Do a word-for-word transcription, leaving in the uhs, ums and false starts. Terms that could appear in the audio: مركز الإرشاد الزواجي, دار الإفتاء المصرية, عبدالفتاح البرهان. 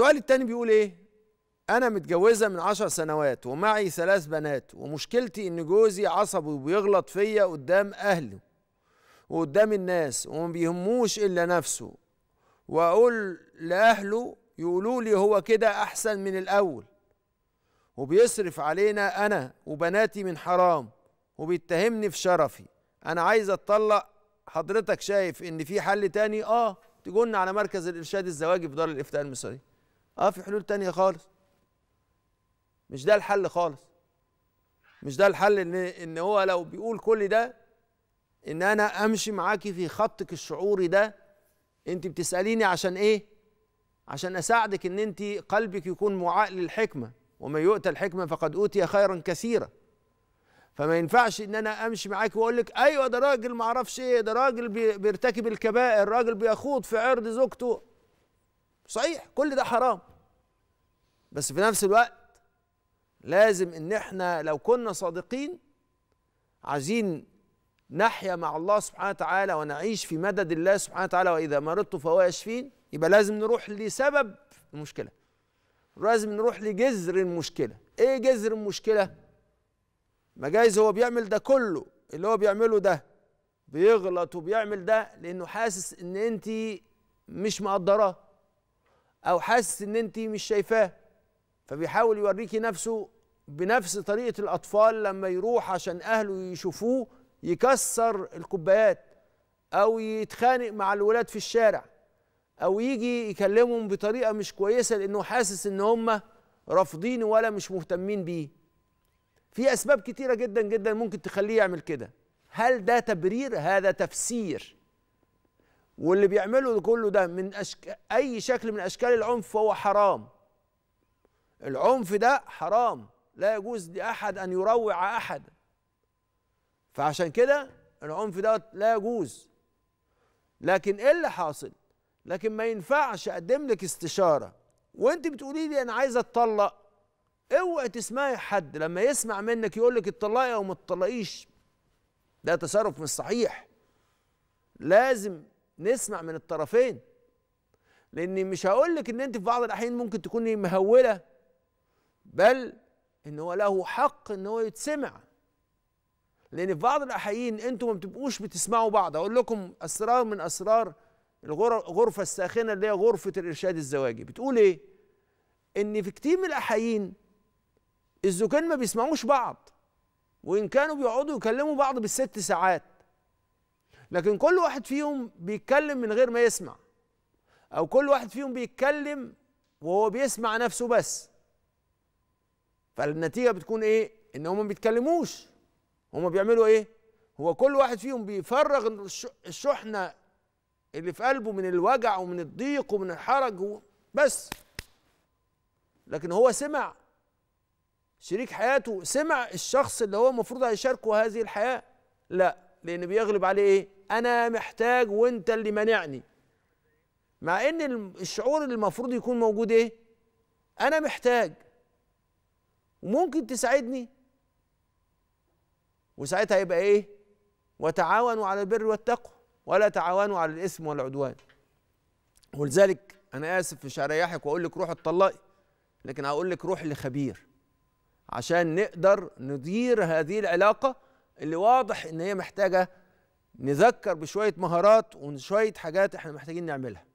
السؤال التاني بيقول ايه؟ أنا متجوزة من عشر سنوات ومعي ثلاث بنات، ومشكلتي إن جوزي عصبي وبيغلط فيا قدام أهله وقدام الناس وما بيهموش إلا نفسه، وأقول لأهله يقولوا لي هو كده أحسن من الأول، وبيصرف علينا أنا وبناتي من حرام وبيتهمني في شرفي. أنا عايز أتطلق، حضرتك شايف إن في حل تاني؟ آه تجن على مركز الإرشاد الزواجي في دار الإفتاء المصرية. آه في حلول تانية خالص، مش ده الحل خالص، مش ده الحل. ان ان هو لو بيقول كل ده ان انا امشي معاكي في خطك الشعوري ده، انت بتساليني عشان ايه؟ عشان اساعدك ان انت قلبك يكون معاق للحكمه، ومن يؤتى الحكمه فقد اوتي خيرا كثيرا. فما ينفعش ان انا امشي معاكي واقول لك ايوه ده راجل ما اعرفش ايه، ده راجل بيرتكب الكبائر، راجل بيخوض في عرض زوجته. صحيح كل ده حرام، بس في نفس الوقت لازم ان احنا لو كنا صادقين عايزين نحيا مع الله سبحانه وتعالى ونعيش في مدد الله سبحانه وتعالى، واذا مرضت فهو يشفين، يبقى لازم نروح لسبب المشكله، لازم نروح لجذر المشكله. ايه جذر المشكله؟ ما جايز هو بيعمل ده كله، اللي هو بيعمله ده بيغلط وبيعمل ده لانه حاسس ان انت مش مقدراه، او حاسس ان انت مش شايفاه، فبيحاول يوريكي نفسه بنفس طريقة الأطفال لما يروح عشان أهله يشوفوه يكسر الكوبايات، أو يتخانق مع الولاد في الشارع، أو يجي يكلمهم بطريقة مش كويسة لأنه حاسس إن هم رافضينه ولا مش مهتمين بيه. في أسباب كتيرة جدا جدا ممكن تخليه يعمل كده. هل ده تبرير؟ هذا تفسير. واللي بيعمله كله ده من أشك... أي شكل من أشكال العنف فهو حرام. العنف ده حرام، لا يجوز لأحد أن يروع أحد، فعشان كده العنف ده لا يجوز. لكن إيه اللي حاصل؟ لكن ما ينفعش أقدم لك استشارة وأنت بتقولي لي أنا عايزة أتطلق. أوعي تسمعي حد لما يسمع منك يقول لك اتطلقي أو ما تطلقيش، ده تصرف مش صحيح. لازم نسمع من الطرفين، لأني مش هقول لك إن أنت في بعض الأحيان ممكن تكوني مهولة، بل ان هو له حق ان هو يتسمع، لان في بعض الاحيان انتوا ما بتبقوش بتسمعوا بعض. اقول لكم اسرار من اسرار الغرفه الساخنه اللي هي غرفه الارشاد الزواجي. بتقول ايه؟ ان في كتير من الاحيان الزوجين ما بيسمعوش بعض، وان كانوا بيقعدوا يكلموا بعض بالست ساعات، لكن كل واحد فيهم بيتكلم من غير ما يسمع، او كل واحد فيهم بيتكلم وهو بيسمع نفسه بس. فالنتيجة بتكون ايه؟ ان هما ما بيتكلموش. هما بيعملوا ايه؟ هو كل واحد فيهم بيفرغ الشحنة اللي في قلبه من الوجع ومن الضيق ومن الحرج بس، لكن هو سمع شريك حياته، سمع الشخص اللي هو المفروض هيشاركه هذه الحياة. لا، لان بيغلب عليه ايه؟ انا محتاج وانت اللي مانعني، مع ان الشعور اللي المفروض يكون موجود ايه؟ انا محتاج وممكن تساعدني. وساعتها يبقى ايه؟ وتعاونوا على البر والتقوى ولا تعاونوا على الاثم والعدوان. ولذلك انا اسف مش هريحك واقول لك روح اتطلقي، لكن هقول لك روح لخبير عشان نقدر ندير هذه العلاقه اللي واضح ان هي محتاجه نذكر بشويه مهارات وشويه حاجات احنا محتاجين نعملها.